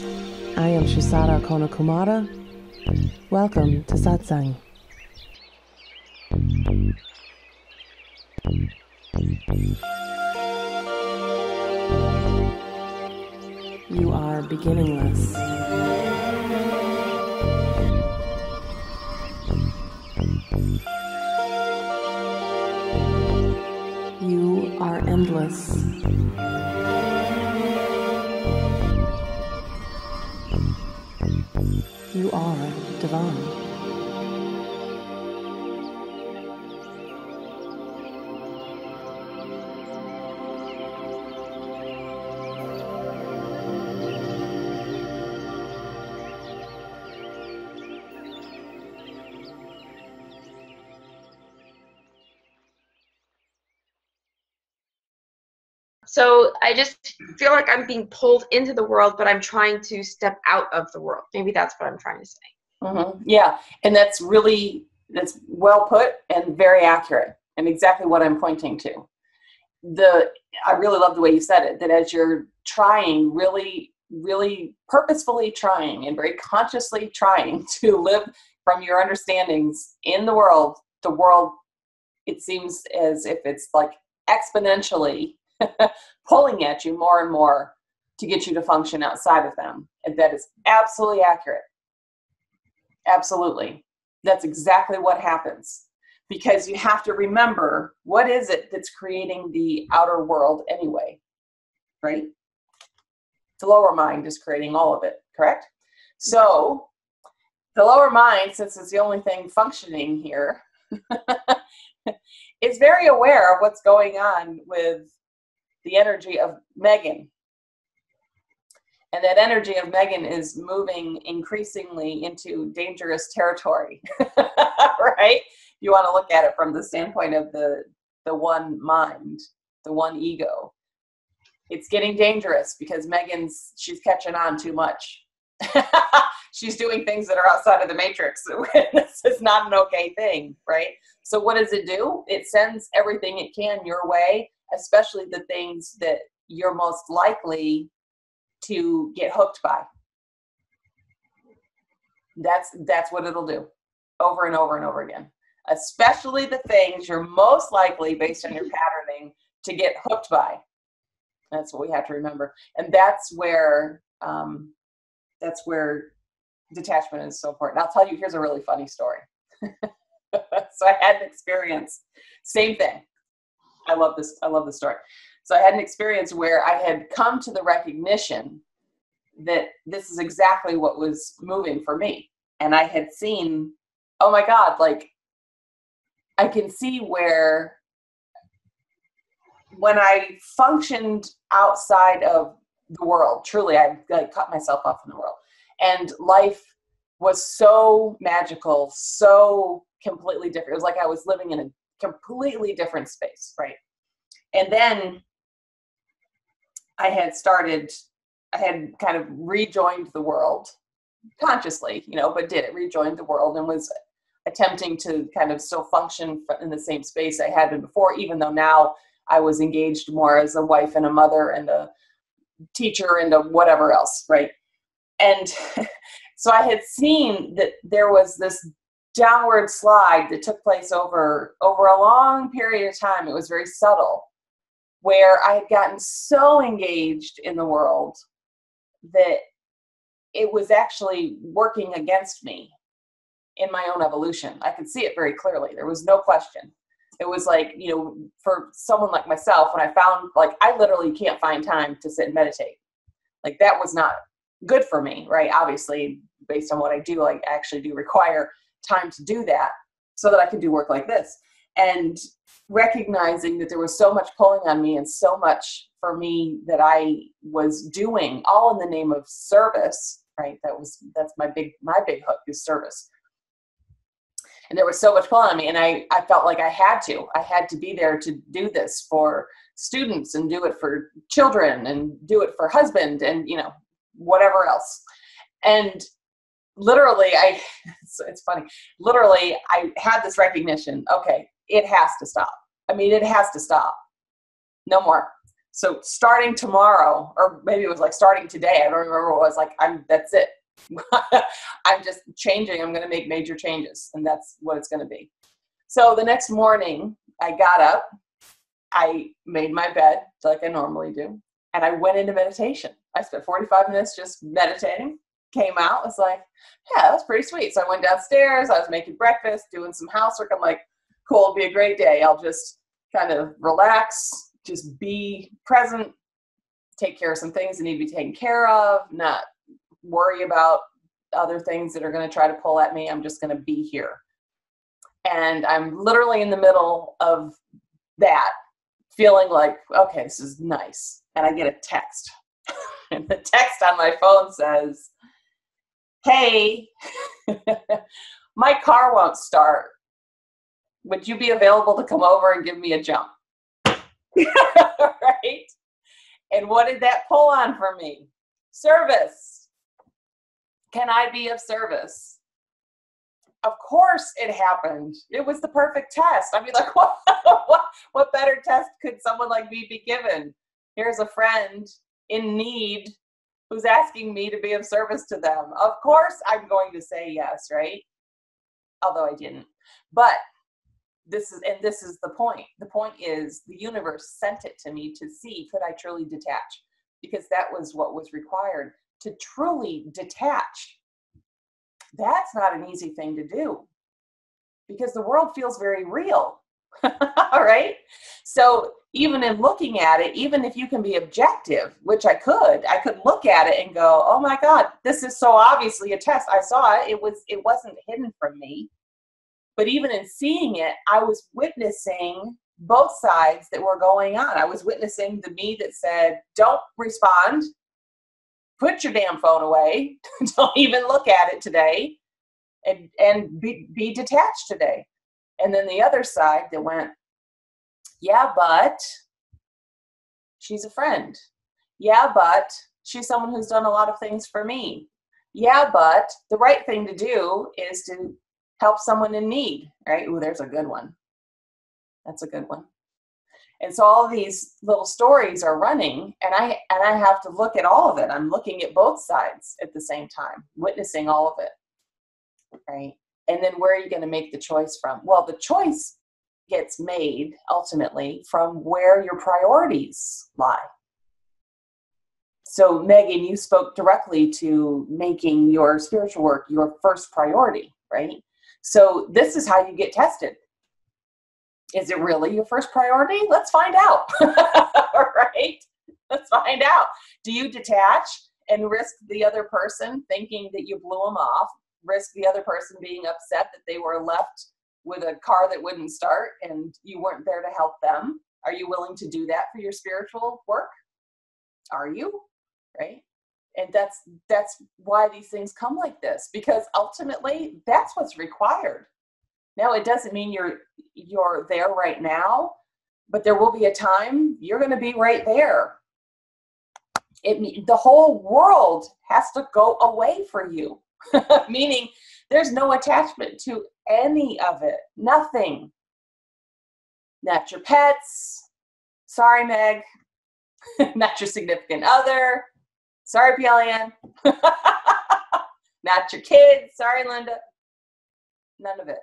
Yes, I am Shusara Akona Kumara. Welcome to Satsang. You are beginningless. You are endless. You are divine. So I just feel like I'm being pulled into the world, but I'm trying to step out of the world. Maybe that's what I'm trying to say. Mm-hmm. Yeah. And that's well put and very accurate and exactly what I'm pointing to. I really love the way you said it, that as you're trying, really, really purposefully trying and very consciously trying to live from your understandings in the world, it seems as if it's like exponentially pulling at you more and more to get you to function outside of them. And that is absolutely accurate. Absolutely. That's exactly what happens, because you have to remember, what is it that's creating the outer world anyway, right? The lower mind is creating all of it, correct? So the lower mind, since it's the only thing functioning here, is very aware of what's going on with the energy of Megan. And that energy of Megan is moving increasingly into dangerous territory, right? You want to look at it from the standpoint of the one mind, the one ego. It's getting dangerous because she's catching on too much. She's doing things that are outside of the matrix. This is not an okay thing, right? So what does it do? It sends everything it can your way, especially the things that you're most likely to get hooked by. That's what it'll do over and over and over again, especially the things you're most likely, based on your patterning, to get hooked by. That's what we have to remember. And that's where detachment is so important. I'll tell you, here's a really funny story. So I had an experience, same thing. I love this story. So I had an experience where I had come to the recognition that this is exactly what was moving for me. And I had seen, oh my God, like I can see where when I functioned outside of the world, truly, I like cut myself off from the world. And life was so magical, so completely different. It was like I was living in a completely different space, right? And then I had kind of rejoined the world consciously, but rejoined the world and was attempting to kind of still function in the same space I had been before, even though now I was engaged more as a wife and a mother and a teacher and a whatever else, right? And so I had seen that there was this downward slide that took place over a long period of time. It was very subtle, where I had gotten so engaged in the world that it was actually working against me in my own evolution. I could see it very clearly. There was no question. It was like, for someone like myself, when I found, like, I literally can't find time to sit and meditate. Like, that was not good for me, right? Obviously, based on what I do, I actually do require time to do that so that I could do work like this. And recognizing that there was so much pulling on me and so much for me that I was doing, all in the name of service, right? That's my big hook is service. And there was so much pulling on me, and I felt like I had to be there to do this for students and do it for children and do it for husband and, whatever else. And literally, it's funny, literally I had this recognition, okay, it has to stop. I mean, it has to stop. No more. So starting tomorrow, or maybe it was like starting today, I don't remember what it was, like, that's it. I'm just changing. I'm going to make major changes, and that's what it's going to be. So the next morning I got up, I made my bed like I normally do, and I went into meditation. I spent 45 minutes just meditating, came out, was like, yeah, that's pretty sweet. So I went downstairs, I was making breakfast, doing some housework. I'm like, cool, it'll be a great day. I'll just kind of relax, just be present, take care of some things that need to be taken care of, not worry about other things that are going to try to pull at me. I'm just going to be here. And I'm literally in the middle of that, feeling like, okay, this is nice. And I get a text. And the text on my phone says, hey, my car won't start. Would you be available to come over and give me a jump? Right? And what did that pull on for me? Service. Can I be of service? Of course it happened. It was the perfect test. I mean, like, what better test could someone like me be given? Here's a friend in need who's asking me to be of service to them. Of course I'm going to say yes, right? Although I didn't. But this is the point. The point is the universe sent it to me to see, could I truly detach? Because that was what was required to truly detach. That's not an easy thing to do, because the world feels very real. All right. So even in looking at it, even if you can be objective, which I could look at it and go, oh my God, this is so obviously a test. I saw it. It wasn't hidden from me. But even in seeing it, I was witnessing both sides that were going on. I was witnessing the me that said, don't respond. Put your damn phone away. Don't even look at it today, and be detached today. And then the other side that went, yeah, but she's a friend. Yeah, but she's someone who's done a lot of things for me. Yeah, but the right thing to do is to help someone in need, right? Ooh, there's a good one. That's a good one. And so all these little stories are running, and I have to look at all of it. I'm looking at both sides at the same time, witnessing all of it, right? And then where are you going to make the choice from? Well, the choice gets made ultimately from where your priorities lie. So Megan, you spoke directly to making your spiritual work your first priority, right? So this is how you get tested. Is it really your first priority? Let's find out, right? Let's find out. Do you detach and risk the other person thinking that you blew them off, risk the other person being upset that they were left with a car that wouldn't start and you weren't there to help them? Are you willing to do that for your spiritual work? Are you, right? And that's why these things come like this, because ultimately that's what's required. Now, it doesn't mean you're there right now, but there will be a time you're going to be right there. The whole world has to go away for you, meaning there's no attachment to any of it, nothing. Not your pets, sorry Meg, not your significant other, sorry PLN, not your kids, sorry Linda, none of it.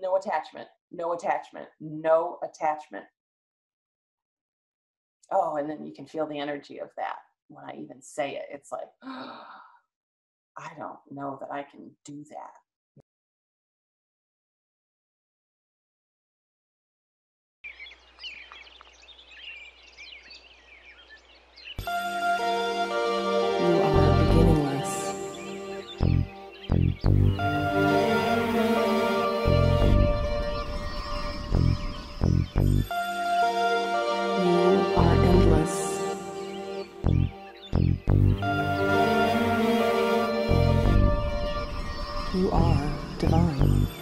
No attachment, no attachment, no attachment. Oh, and then you can feel the energy of that when I even say it. It's like, oh, I don't know that I can do that. You are beginningless. You are endless. You are divine.